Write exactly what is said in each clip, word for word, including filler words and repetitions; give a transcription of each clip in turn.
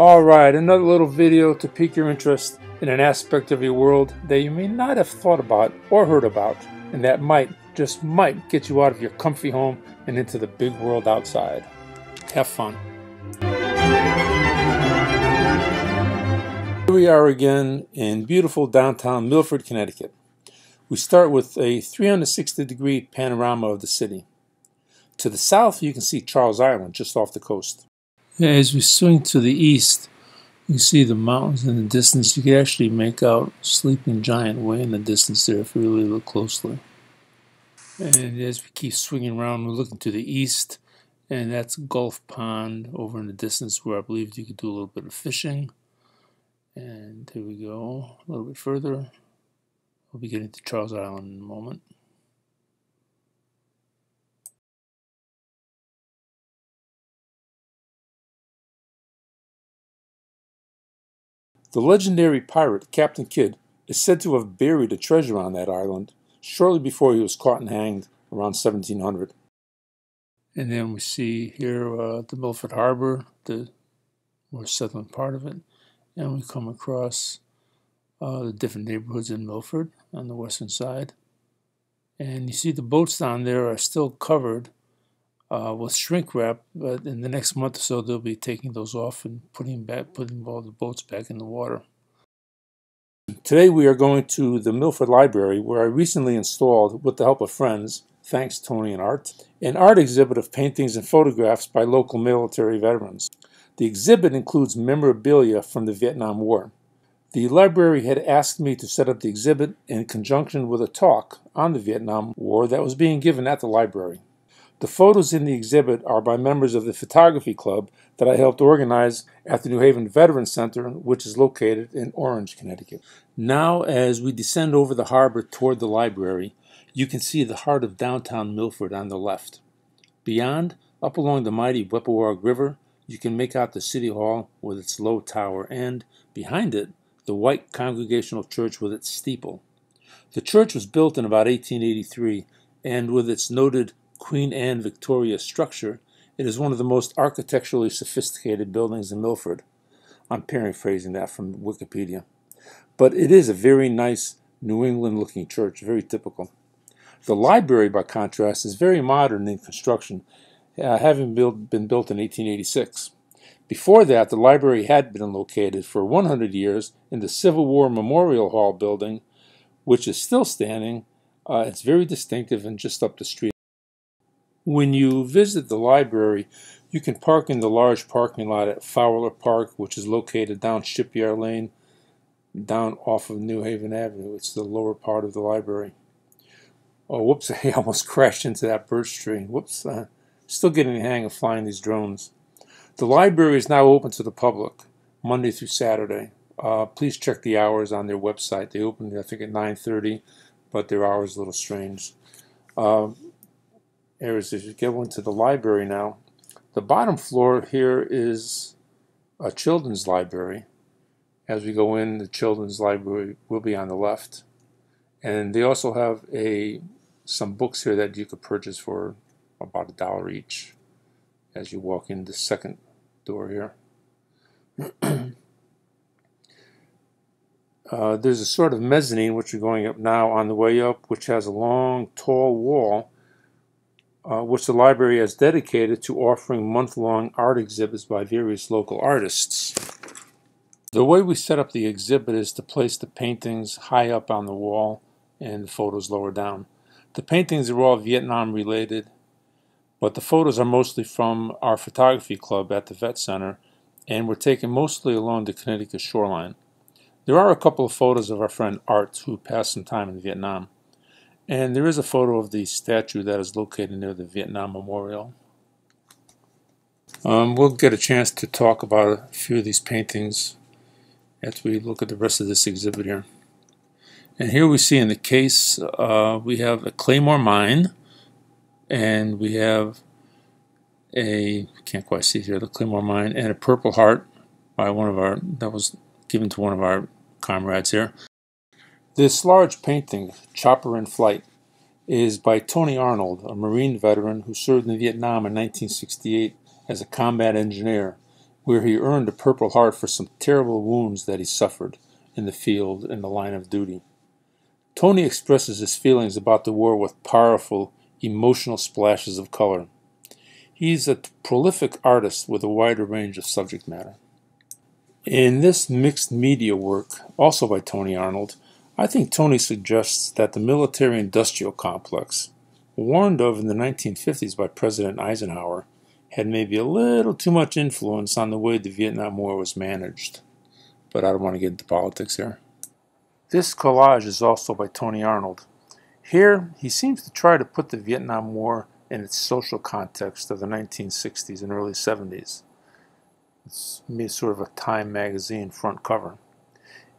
Alright, another little video to pique your interest in an aspect of your world that you may not have thought about or heard about, and that might, just might, get you out of your comfy home and into the big world outside. Have fun. Here we are again in beautiful downtown Milford, Connecticut. We start with a three hundred sixty degree panorama of the city. To the south, you can see Charles Island just off the coast. Yeah, as we swing to the east, you see the mountains in the distance. You can actually make out Sleeping Giant way in the distance there if you really look closely. And as we keep swinging around, we're looking to the east, and that's Gulf Pond over in the distance where I believe you could do a little bit of fishing. And here we go, a little bit further. We'll be getting to Charles Island in a moment. The legendary pirate Captain Kidd is said to have buried a treasure on that island shortly before he was caught and hanged around seventeen hundred. And then we see here uh, the Milford Harbor, the more southern part of it, and we come across uh, the different neighborhoods in Milford on the western side. And you see the boats down there are still covered Uh, with shrink wrap, but in the next month or so they'll be taking those off and putting back, putting all the boats back in the water. Today we are going to the Milford Library, where I recently installed, with the help of friends, thanks Tony and Art, an art exhibit of paintings and photographs by local military veterans. The exhibit includes memorabilia from the Vietnam War. The library had asked me to set up the exhibit in conjunction with a talk on the Vietnam War that was being given at the library. The photos in the exhibit are by members of the photography club that I helped organize at the New Haven Veterans Center, which is located in Orange, Connecticut. Now, as we descend over the harbor toward the library, you can see the heart of downtown Milford on the left. Beyond, up along the mighty Wepawaug River, you can make out the City Hall with its low tower and, behind it, the white Congregational Church with its steeple. The church was built in about eighteen eighty-three, and with its noted Queen Anne Victoria structure, it is one of the most architecturally sophisticated buildings in Milford. I'm paraphrasing that from Wikipedia. But it is a very nice New England-looking church, very typical. The library, by contrast, is very modern in construction, uh, having built, been built in eighteen eighty-six. Before that, the library had been located for one hundred years in the Civil War Memorial Hall building, which is still standing. Uh, it's very distinctive and just up the street. When you visit the library, you can park in the large parking lot at Fowler Park, which is located down Shipyard Lane, down off of New Haven Avenue. It's the lower part of the library. Oh, whoops, I almost crashed into that birch tree. Whoops, uh, still getting the hang of flying these drones. The library is now open to the public, Monday through Saturday. Uh, please check the hours on their website. They open, I think, at nine thirty, but their hours are a little strange. Uh, Areas as you get into the library now. The bottom floor here is a children's library. As we go in, the children's library will be on the left. And they also have a some books here that you could purchase for about a dollar each as you walk in the second door here. uh, there's a sort of mezzanine, which you're going up now on the way up, which has a long, tall wall Uh, which the library has dedicated to offering month-long art exhibits by various local artists. The way we set up the exhibit is to place the paintings high up on the wall and the photos lower down. The paintings are all Vietnam-related, but the photos are mostly from our photography club at the Vet Center and were taken mostly along the Connecticut shoreline. There are a couple of photos of our friend Art, who passed some time in Vietnam. And there is a photo of the statue that is located near the Vietnam Memorial. Um, we'll get a chance to talk about a few of these paintings as we look at the rest of this exhibit here. And here we see in the case, uh, we have a Claymore mine, and we have a, can't quite see here, the Claymore mine, and a Purple Heart by one of our, that was given to one of our comrades here. This large painting, Chopper in Flight, is by Tony Arnold, a Marine veteran who served in Vietnam in nineteen sixty-eight as a combat engineer where he earned a Purple Heart for some terrible wounds that he suffered in the field in the line of duty. Tony expresses his feelings about the war with powerful, emotional splashes of color. He's a prolific artist with a wider range of subject matter. In this mixed media work, also by Tony Arnold, I think Tony suggests that the military-industrial complex, warned of in the nineteen fifties by President Eisenhower, had maybe a little too much influence on the way the Vietnam War was managed. But I don't want to get into politics here. This collage is also by Tony Arnold. Here, he seems to try to put the Vietnam War in its social context of the nineteen sixties and early seventies. It's sort of a Time magazine front cover.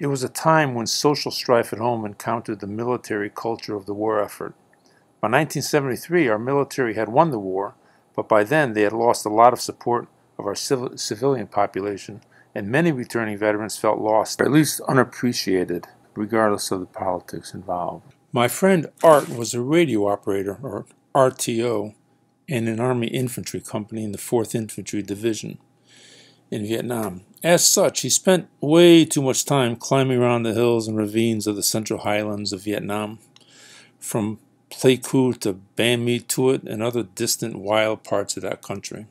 It was a time when social strife at home encountered the military culture of the war effort. By nineteen seventy-three, our military had won the war, but by then they had lost a lot of support of our civil civilian population, and many returning veterans felt lost, or at least unappreciated, regardless of the politics involved. My friend Art was a radio operator, or R T O, in an Army Infantry Company in the fourth Infantry Division in Vietnam. As such, he spent way too much time climbing around the hills and ravines of the Central Highlands of Vietnam, from Pleiku to Ban Me Thuot and other distant wild parts of that country.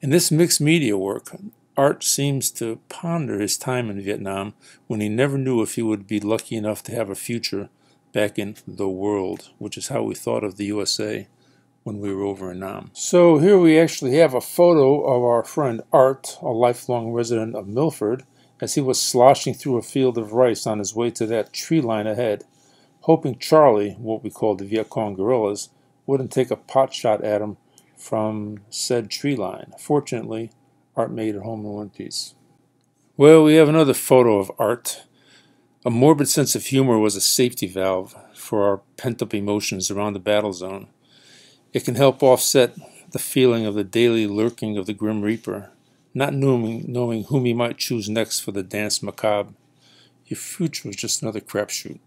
In this mixed media work, Art seems to ponder his time in Vietnam when he never knew if he would be lucky enough to have a future back in the world, which is how we thought of the U S A when we were over in Nam. So here we actually have a photo of our friend Art, a lifelong resident of Milford, as he was sloshing through a field of rice on his way to that tree line ahead, hoping Charlie, what we call the Viet Cong guerrillas, wouldn't take a pot shot at him from said tree line. Fortunately, Art made it home in one piece. Well, we have another photo of Art. A morbid sense of humor was a safety valve for our pent-up emotions around the battle zone. It can help offset the feeling of the daily lurking of the Grim Reaper, not knowing, knowing whom he might choose next for the dance macabre. Your future was just another crapshoot.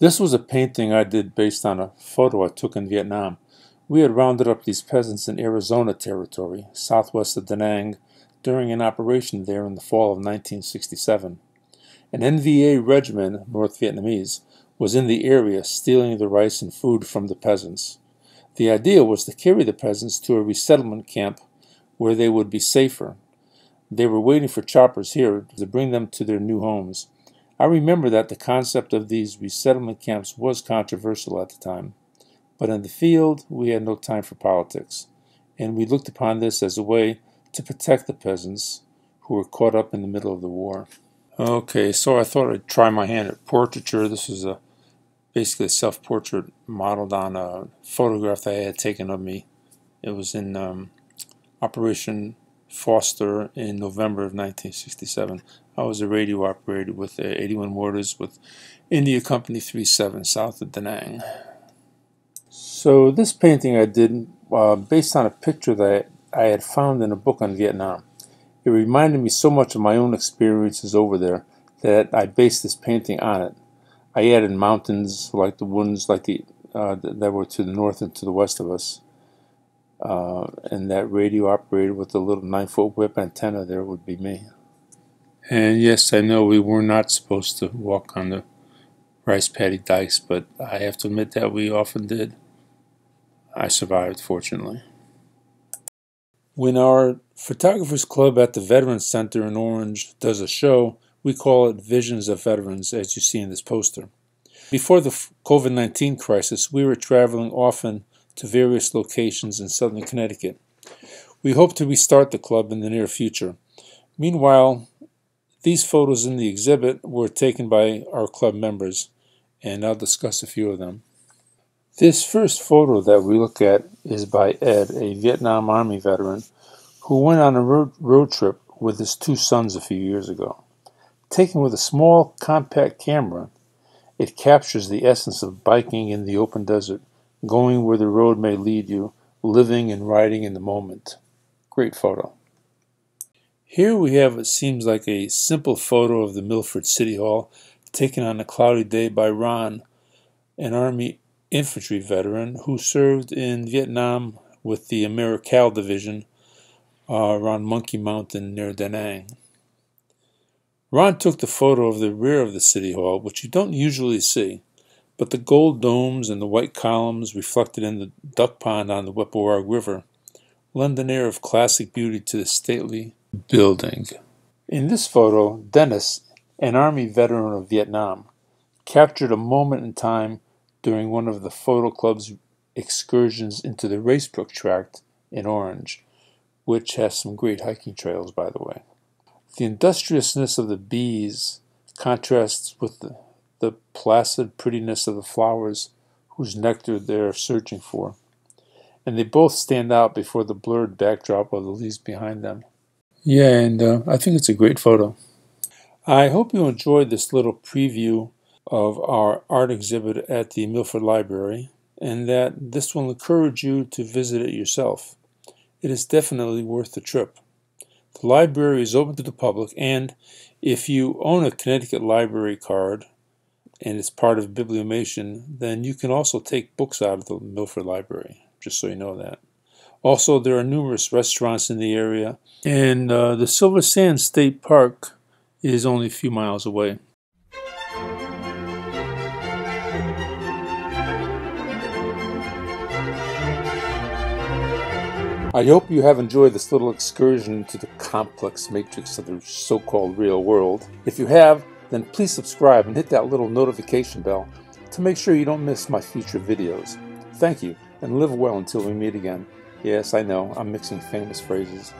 This was a painting I did based on a photo I took in Vietnam. We had rounded up these peasants in Arizona territory, southwest of Da Nang, during an operation there in the fall of nineteen sixty-seven. An N V A regiment, North Vietnamese, was in the area stealing the rice and food from the peasants. The idea was to carry the peasants to a resettlement camp where they would be safer. They were waiting for choppers here to bring them to their new homes. I remember that the concept of these resettlement camps was controversial at the time. But in the field, we had no time for politics, and we looked upon this as a way to protect the peasants who were caught up in the middle of the war. Okay, so I thought I'd try my hand at portraiture. This is a basically a self-portrait modeled on a photograph that I had taken of me. It was in um, Operation Foster in November of nineteen sixty-seven. I was a radio operator with uh, eighty-one mortars with India Company three seven south of Da Nang. So this painting I did uh, based on a picture that I had found in a book on Vietnam. It reminded me so much of my own experiences over there that I based this painting on it. I added mountains like the ones like the uh, that were to the north and to the west of us, uh, and that radio operator with the little nine-foot whip antenna there would be me. And yes, I know we were not supposed to walk on the rice paddy dikes, but I have to admit that we often did. I survived, fortunately. When our photographers club at the Veterans Center in Orange does a show, we call it Visions of Veterans, as you see in this poster. Before the COVID nineteen crisis, we were traveling often to various locations in southern Connecticut. We hope to restart the club in the near future. Meanwhile, these photos in the exhibit were taken by our club members, and I'll discuss a few of them. This first photo that we look at is by Ed, a Vietnam Army veteran who went on a road trip with his two sons a few years ago. Taken with a small, compact camera, it captures the essence of biking in the open desert, going where the road may lead you, living and riding in the moment. Great photo. Here we have what seems like a simple photo of the Milford City Hall, taken on a cloudy day by Ron, an Army infantry veteran who served in Vietnam with the AmeriCal Division uh, around Monkey Mountain near Da Nang. Ron took the photo of the rear of the City Hall, which you don't usually see, but the gold domes and the white columns reflected in the duck pond on the Wepawaug River lend an air of classic beauty to the stately building. In this photo, Dennis, an Army veteran of Vietnam, captured a moment in time during one of the photo club's excursions into the Racebrook Tract in Orange, which has some great hiking trails, by the way. The industriousness of the bees contrasts with the, the placid prettiness of the flowers whose nectar they are searching for, and they both stand out before the blurred backdrop of the leaves behind them. Yeah, and uh, I think it's a great photo. I hope you enjoyed this little preview of our art exhibit at the Milford Library, and that this will encourage you to visit it yourself. It is definitely worth the trip. The library is open to the public, and if you own a Connecticut library card and it's part of Bibliomation, then you can also take books out of the Milford Library, just so you know that. Also, there are numerous restaurants in the area, and uh, the Silver Sands State Park is only a few miles away. I hope you have enjoyed this little excursion into the complex matrix of the so-called real world. If you have, then please subscribe and hit that little notification bell to make sure you don't miss my future videos. Thank you, and live well until we meet again. Yes, I know, I'm mixing famous phrases.